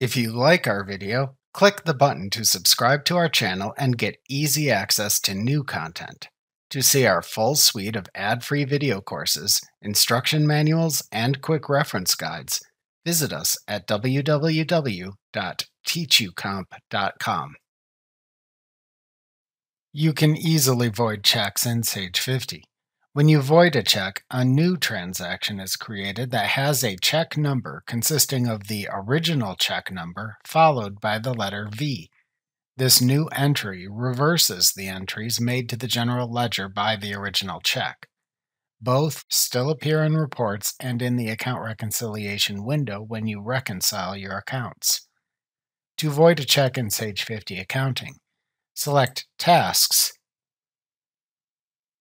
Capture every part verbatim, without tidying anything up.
If you like our video, click the button to subscribe to our channel and get easy access to new content. To see our full suite of ad-free video courses, instruction manuals, and quick reference guides, visit us at w w w dot teach u comp dot com. You can easily void checks in Sage fifty. When you void a check, a new transaction is created that has a check number consisting of the original check number followed by the letter V. This new entry reverses the entries made to the general ledger by the original check. Both still appear in reports and in the account reconciliation window when you reconcile your accounts. To void a check in Sage fifty Accounting, select Tasks,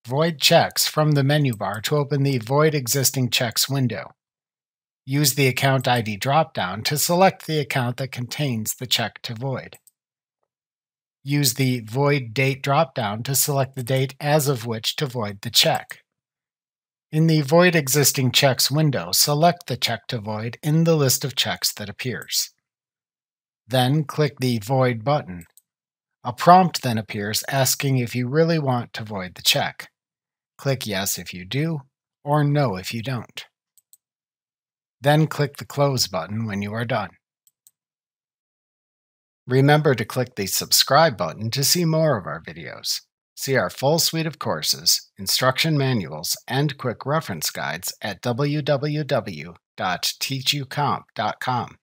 Void Checks from the menu bar to open the Void Existing Checks window. Use the Account I D dropdown to select the account that contains the check to void. Use the Void Date dropdown to select the date as of which to void the check. In the Void Existing Checks window, select the check to void in the list of checks that appears. Then click the Void button. A prompt then appears asking if you really want to void the check. Click Yes if you do, or No if you don't. Then click the Close button when you are done. Remember to click the subscribe button to see more of our videos. See our full suite of courses, instruction manuals, and quick reference guides at w w w dot teach u comp dot com.